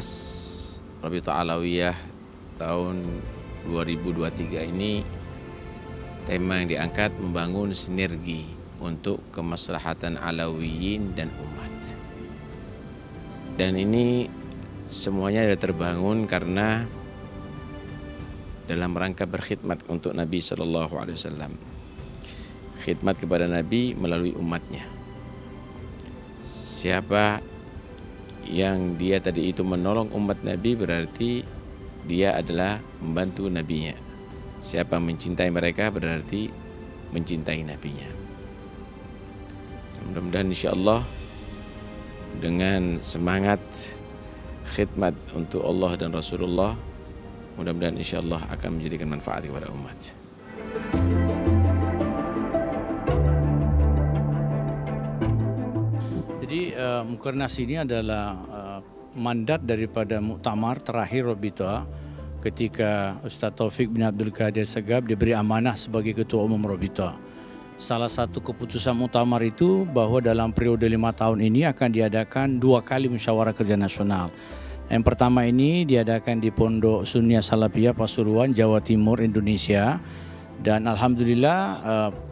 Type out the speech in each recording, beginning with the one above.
Munas Rabithah Alawiyah tahun 2023 ini, tema yang diangkat membangun sinergi untuk kemaslahatan Alawiyin dan umat. Dan ini semuanya sudah terbangun karena dalam rangka berkhidmat untuk Nabi SAW. Khidmat kepada Nabi melalui umatnya. Siapa yang dia tadi itu menolong umat Nabi berarti dia adalah membantu nabinya. Siapa mencintai mereka berarti mencintai nabinya. Mudah-mudahan insya Allah dengan semangat khidmat untuk Allah dan Rasulullah, mudah-mudahan insya Allah akan menjadikan manfaat kepada umat. Jadi Mukernas ini adalah mandat daripada muktamar terakhir Robitua, ketika Ustaz Taufiq bin Abdul Qadir Assegaf diberi amanah sebagai Ketua Umum Robitua. Salah satu keputusan muktamar itu bahwa dalam periode 5 tahun ini akan diadakan 2 kali musyawarah kerja nasional. Yang pertama ini diadakan di Pondok Sunnia Salafia Pasuruan, Jawa Timur, Indonesia. Dan alhamdulillah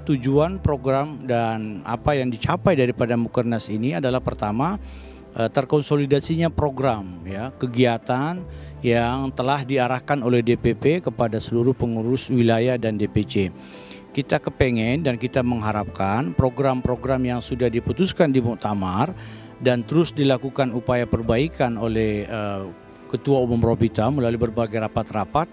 tujuan program dan apa yang dicapai daripada Mukernas ini adalah pertama terkonsolidasinya program, ya, kegiatan yang telah diarahkan oleh DPP kepada seluruh pengurus wilayah dan DPC. Kita kepengen dan kita mengharapkan program-program yang sudah diputuskan di muktamar dan terus dilakukan upaya perbaikan oleh Ketua Umum Rabithah melalui berbagai rapat-rapat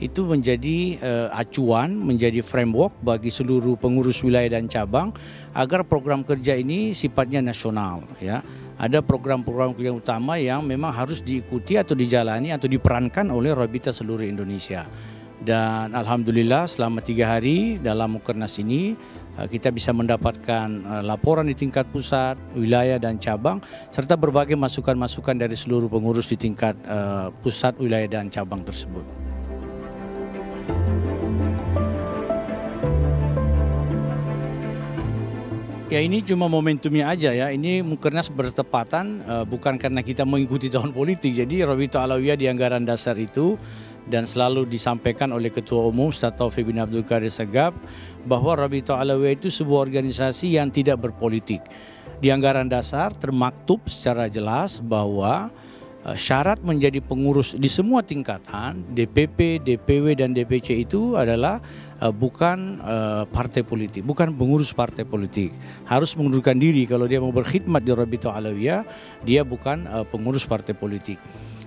itu menjadi acuan, menjadi framework bagi seluruh pengurus wilayah dan cabang agar program kerja ini sifatnya nasional, ya. Ada program-program kerja utama yang memang harus diikuti atau dijalani atau diperankan oleh Rabithah seluruh Indonesia. Dan alhamdulillah selama 3 hari dalam Mukernas ini kita bisa mendapatkan laporan di tingkat pusat, wilayah dan cabang serta berbagai masukan-masukan dari seluruh pengurus di tingkat pusat, wilayah dan cabang tersebut. Ya, ini cuma momentumnya aja, ya. Ini Mukernas bertepatan bukan karena kita mengikuti tahun politik. Jadi Rabithah Alawiyah di anggaran dasar itu dan selalu disampaikan oleh Ketua Umum Ustaz Taufiq bin Abdul Qadir Assegaf bahwa Rabithah Alawiyah itu sebuah organisasi yang tidak berpolitik. Di anggaran dasar termaktub secara jelas bahwa syarat menjadi pengurus di semua tingkatan DPP, DPW dan DPC itu adalah bukan partai politik, bukan pengurus partai politik. Harus mengundurkan diri kalau dia mau berkhidmat di Rabithah Alawiyah, dia bukan pengurus partai politik.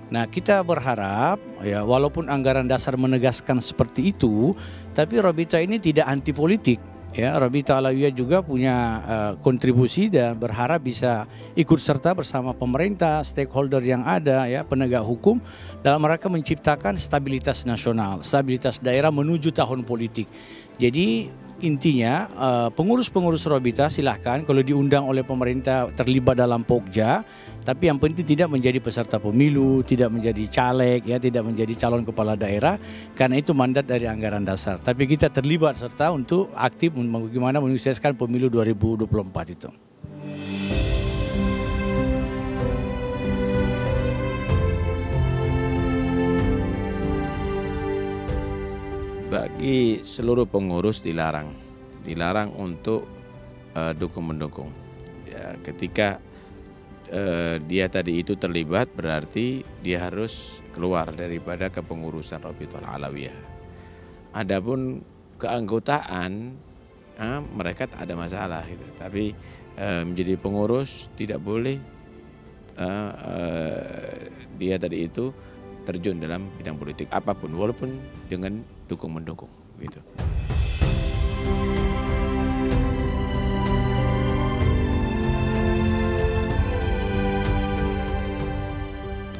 Nah, kita berharap, ya, walaupun anggaran dasar menegaskan seperti itu, tapi Rabithah ini tidak anti politik. Ya, Rabithah Alawiyah juga punya kontribusi dan berharap bisa ikut serta bersama pemerintah, stakeholder yang ada, ya, penegak hukum dalam rangka menciptakan stabilitas nasional, stabilitas daerah menuju tahun politik. Jadi intinya pengurus-pengurus Rabithah silahkan kalau diundang oleh pemerintah terlibat dalam pokja, tapi yang penting tidak menjadi peserta pemilu, tidak menjadi caleg, ya, tidak menjadi calon kepala daerah, karena itu mandat dari anggaran dasar. Tapi kita terlibat serta untuk aktif bagaimana menyukseskan pemilu 2024 itu. Bagi seluruh pengurus dilarang untuk dukung-mendukung. Ya, ketika dia tadi itu terlibat berarti dia harus keluar daripada kepengurusan Rabithah Alawiyah. Adapun keanggotaan, mereka tak ada masalah gitu. Tapi menjadi pengurus tidak boleh dia tadi itu terjun dalam bidang politik apapun, walaupun dengan dukung-mendukung gitu.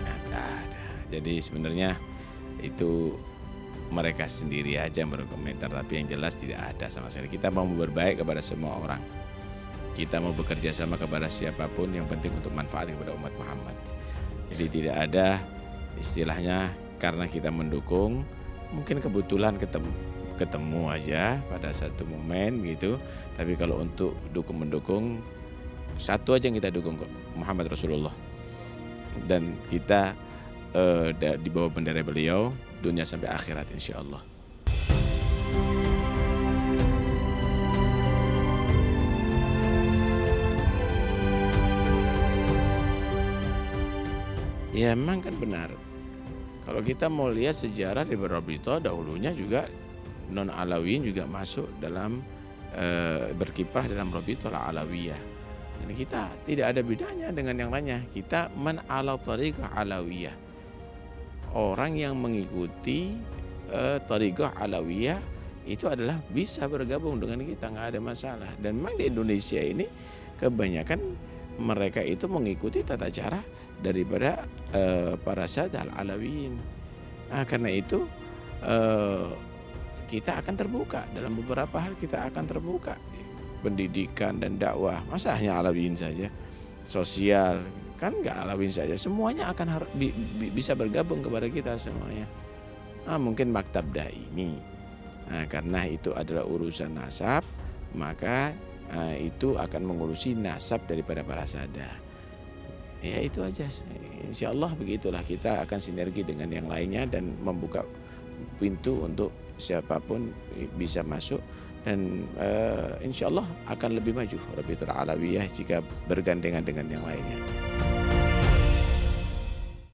Nah, jadi sebenarnya itu mereka sendiri aja berkomentar, tapi yang jelas tidak ada sama sekali. Kita mau berbaik kepada semua orang. Kita mau bekerja sama kepada siapapun, yang penting untuk manfaat kepada umat Muhammad. Jadi tidak ada istilahnya karena kita mendukung, mungkin kebetulan ketemu aja pada satu momen gitu. Tapi kalau untuk dukung-mendukung, satu aja yang kita dukung kok, Muhammad Rasulullah. Dan kita di bawah bendera beliau, dunia sampai akhirat insya Allah. Ya memang kan benar. Kalau kita mau lihat sejarah di Rabithah, dahulunya juga non Alawiyin juga masuk dalam berkiprah dalam Rabithah Alawiyah. Dan kita tidak ada bedanya dengan yang lainnya. Kita man ala Tariqah Alawiyah. Orang yang mengikuti Tariqah Alawiyah itu adalah bisa bergabung dengan kita, nggak ada masalah. Dan memang di Indonesia ini kebanyakan mereka itu mengikuti tata cara daripada para Sadat Alawiyin. Nah, karena itu kita akan terbuka dalam beberapa hal, kita akan terbuka pendidikan dan dakwah. Masa hanya Alawiyin saja, sosial kan nggak Alawiyin saja, semuanya akan bisa bergabung kepada kita semuanya. Nah, mungkin maktab daimi. Nah, karena itu adalah urusan nasab, maka itu akan mengurusi nasab daripada para sada. Ya itu aja. Insya Allah begitulah kita akan sinergi dengan yang lainnya dan membuka pintu untuk siapapun bisa masuk. Dan insya Allah akan lebih maju Rabithah Alawiyah jika bergandengan dengan yang lainnya.